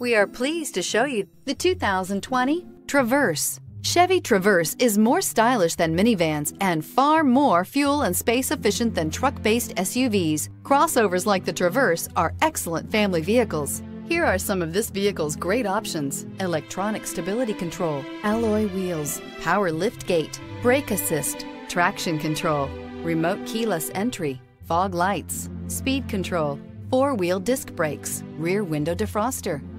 We are pleased to show you the 2020 Traverse. Chevy Traverse is more stylish than minivans and far more fuel and space efficient than truck-based SUVs. Crossovers like the Traverse are excellent family vehicles. Here are some of this vehicle's great options: electronic stability control, alloy wheels, power liftgate, brake assist, traction control, remote keyless entry, fog lights, speed control, four-wheel disc brakes, rear window defroster.